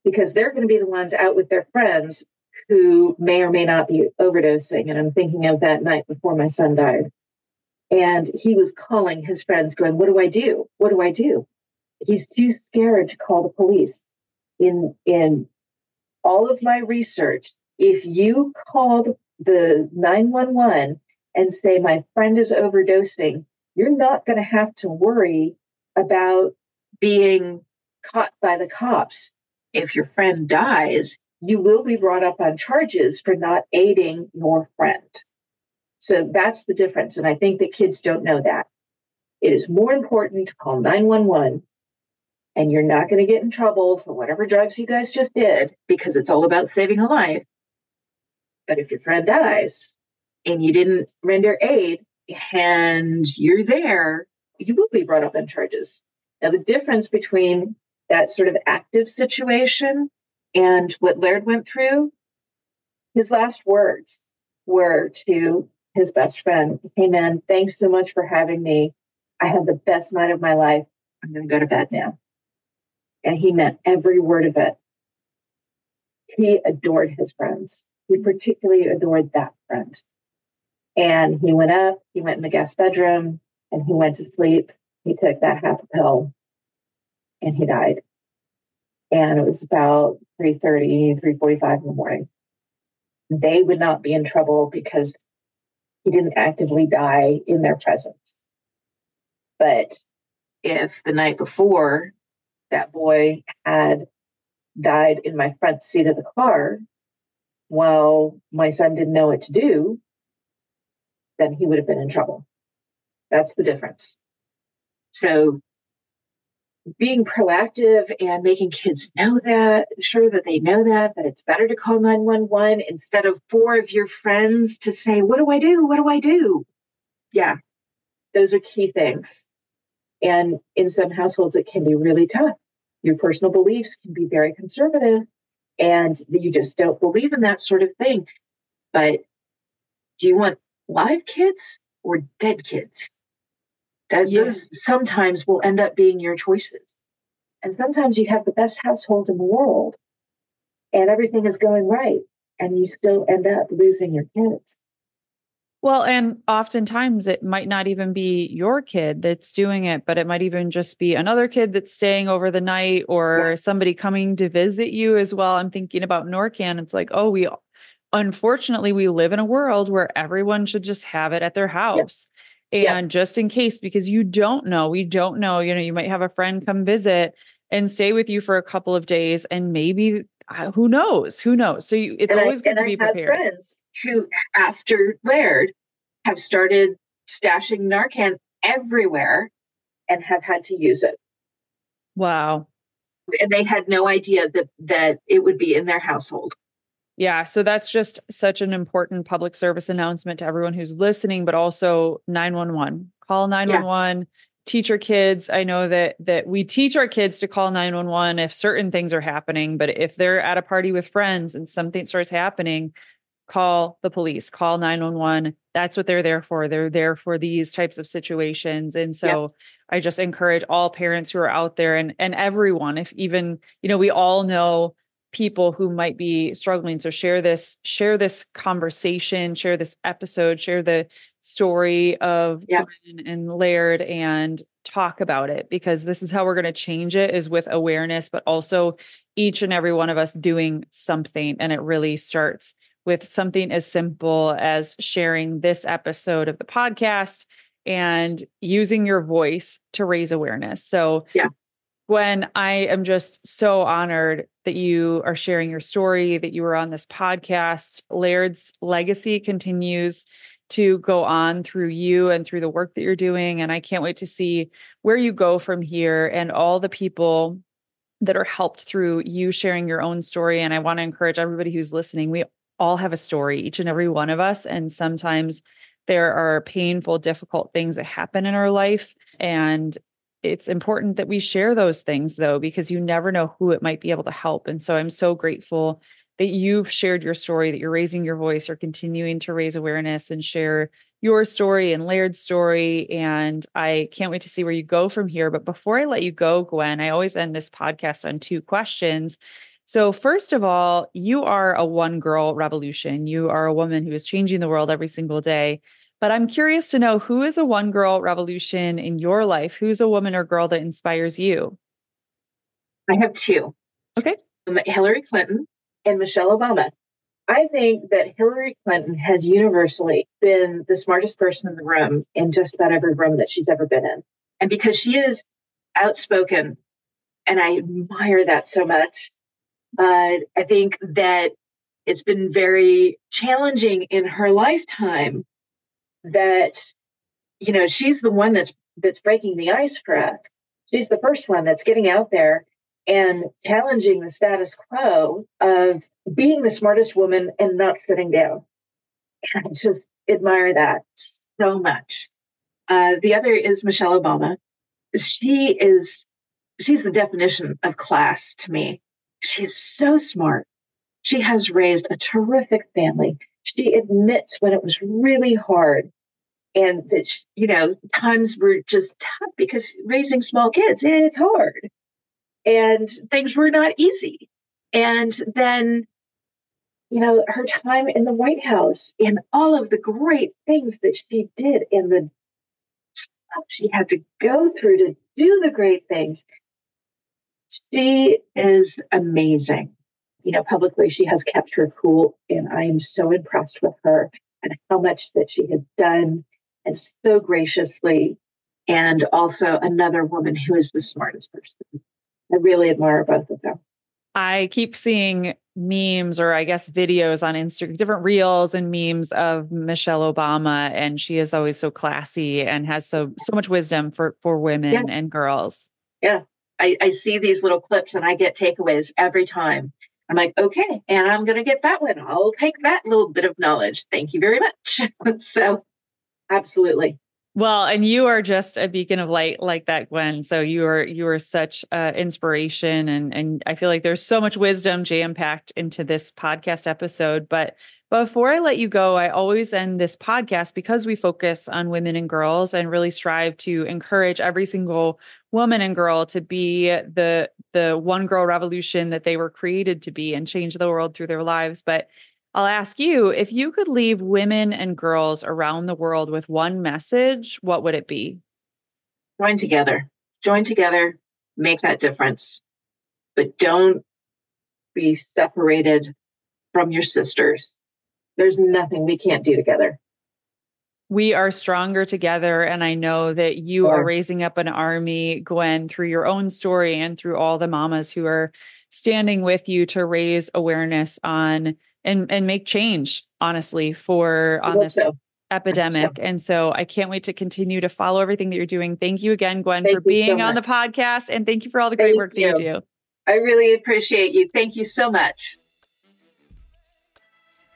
because they're going to be the ones out with their friends who may or may not be overdosing. And I'm thinking of that night before my son died. And he was calling his friends going, what do I do? What do I do? He's too scared to call the police. In all of my research, if you called the 911 and say, my friend is overdosing, you're not going to have to worry about being caught by the cops. If your friend dies, you will be brought up on charges for not aiding your friend. So that's the difference. And I think that kids don't know that. It is more important to call 911, and you're not going to get in trouble for whatever drugs you guys just did, because it's all about saving a life. But if your friend dies and you didn't render aid and you're there, you will be brought up on charges. Now, the difference between that sort of active situation and what Laird went through, his last words were to his best friend, hey man, thanks so much for having me. I had the best night of my life. I'm going to go to bed now. And he meant every word of it. He adored his friends. He particularly adored that friend. And he went up, he went in the guest bedroom, and he went to sleep. He took that half a pill and he died. And it was about 3:30, 3:45 in the morning. They would not be in trouble because he didn't actively die in their presence. But if the night before that boy had died in my front seat of the car, while my son didn't know what to do, then he would have been in trouble. That's the difference. So being proactive and making kids know that, sure that they know that it's better to call 911 instead of four of your friends to say, what do I do? What do I do? Yeah, those are key things. And in some households, it can be really tough. Your personal beliefs can be very conservative, and you just don't believe in that sort of thing. But do you want live kids or dead kids? Those sometimes will end up being your choices. And sometimes you have the best household in the world and everything is going right, and you still end up losing your kids. Well, and oftentimes it might not even be your kid that's doing it, but it might even just be another kid that's staying over the night, or somebody coming to visit you as well. I'm thinking about Narcan. It's like, oh, unfortunately, we live in a world where everyone should just have it at their house. Yep. And just in case, because we don't know, you know, you might have a friend come visit and stay with you for a couple of days, and maybe, who knows? So it's always good to be prepared. I have friends who, after Laird, have started stashing Narcan everywhere and have had to use it. Wow. And they had no idea that it would be in their household. Yeah. So that's just such an important public service announcement to everyone who's listening, but also 911. call 911, teach your kids. I know that we teach our kids to call 911 if certain things are happening, but if they're at a party with friends and something starts happening, call the police, call 911. That's what they're there for. They're there for these types of situations. And so I just encourage all parents who are out there and everyone, if even, we all know people who might be struggling. So share this conversation, share this episode, share the story of Gwyn and Laird, and talk about it, because this is how we're going to change it, is with awareness, but also each and every one of us doing something. And it really starts with something as simple as sharing this episode of the podcast and using your voice to raise awareness. So Gwyn, I am just so honored that you are sharing your story, that you were on this podcast. Laird's legacy continues to go on through you and through the work that you're doing. And I can't wait to see where you go from here and all the people that are helped through you sharing your own story. And I want to encourage everybody who's listening. We all have a story, each and every one of us. And sometimes there are painful, difficult things that happen in our life. And it's important that we share those things, though, because you never know who it might be able to help. And so I'm so grateful that you've shared your story, that you're raising your voice, you're continuing to raise awareness and share your story and Laird's story. And I can't wait to see where you go from here. But before I let you go, Gwyn, I always end this podcast on two questions. So first of all, you are a one girl revolution. You are a woman who is changing the world every single day. But I'm curious to know, who is a one girl revolution in your life? Who's a woman or girl that inspires you? I have two. Okay. Hillary Clinton and Michelle Obama. I think that Hillary Clinton has universally been the smartest person in the room, in just about every room that she's ever been in. And because she is outspoken, and I admire that so much, I think that it's been very challenging in her lifetime that, she's the one that's breaking the ice for us. She's the first one that's getting out there and challenging the status quo of being the smartest woman and not sitting down. And I just admire that so much. The other is Michelle Obama. She's the definition of class to me. She's so smart. She has raised a terrific family. She admits when it was really hard, and that, times were just tough, because raising small kids, it's hard. And things were not easy. And then, her time in the White House and all of the great things that she did and the stuff she had to go through to do the great things. She is amazing. Publicly, she has kept her cool, and I am so impressed with her and how much that she has done, and so graciously. And also another woman who is the smartest person. I really admire both of them. I keep seeing memes, or I guess videos on Instagram, different reels and memes of Michelle Obama. And she is always so classy and has so much wisdom for women and girls. Yeah. I see these little clips and I get takeaways every time. I'm like, okay, and I'm going to get that one. I'll take that little bit of knowledge. Thank you very much. So absolutely. Well, and you are just a beacon of light like that, Gwyn. So you are such inspiration. And I feel like there's so much wisdom jam-packed into this podcast episode. But before I let you go, I always end this podcast, because we focus on women and girls and really strive to encourage every single woman and girl to be the one girl revolution that they were created to be and change the world through their lives. But I'll ask you, if you could leave women and girls around the world with one message, what would it be? Join together, make that difference, but don't be separated from your sisters. There's nothing we can't do together. We are stronger together. And I know that you are raising up an army, Gwyn, through your own story and through all the mamas who are standing with you to raise awareness on and make change, honestly, on this epidemic. And so I can't wait to continue to follow everything that you're doing. Thank you again, Gwyn, for being on the podcast. And thank you for all the great work that you do. I really appreciate you. Thank you so much.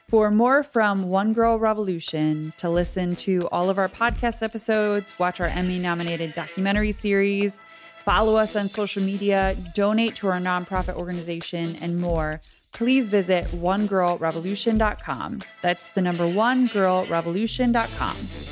For more from One Girl Revolution, to listen to all of our podcast episodes, watch our Emmy-nominated documentary series, follow us on social media, donate to our nonprofit organization, and more, please visit onegirlrevolution.com. That's the number 1girlrevolution.com.